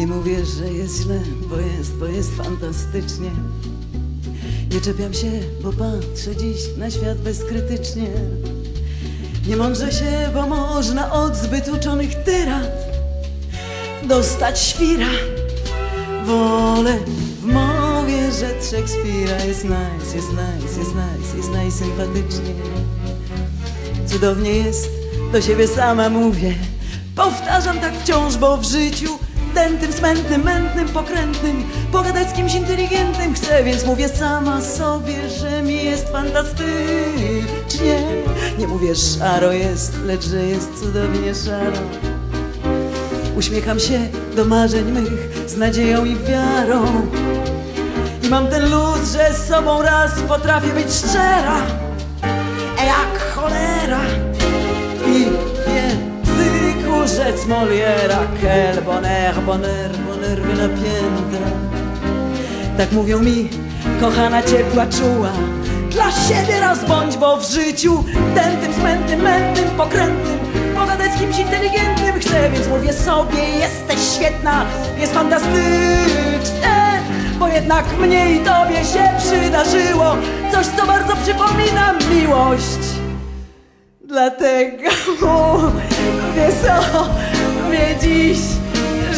Nie mówię, że jest źle, bo jest fantastycznie. Nie czepiam się, bo patrzę dziś na świat bezkrytycznie. Nie mądrzę się, bo można od zbyt uczonych tyrad dostać świra. Wolę w mowie, że Szekspira jest nice, jest nice, jest nice, jest najsympatycznie. Cudownie jest, do siebie sama mówię. Powtarzam tak wciąż, bo w życiu dętym, smętnym, mętnym, pokrętnym pogadać z kimś inteligentnym chcę, więc mówię sama sobie, że mi jest fantastycznie. Nie mówię szaro jest, lecz że jest cudownie szaro. Uśmiecham się do marzeń mych z nadzieją i wiarą. I mam ten luz, że z sobą raz potrafię być szczera. Jak cholera. I rzec Moliera, quel bonheur, bonheur, bonheur wynapięte. Tak mówią mi, kochana ciepła czuła, dla siebie raz bądź, bo w życiu tętym, smętnym, mętnym, pokrętnym pogadać z kimś inteligentnym chcę, więc mówię sobie, jesteś świetna, jest fantastyczne. Bo jednak mnie i tobie się przydarzyło coś, co bardzo przypomina miłość. Dlatego mówię sobie dziś,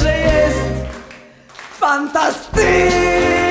że jest fantastycznie.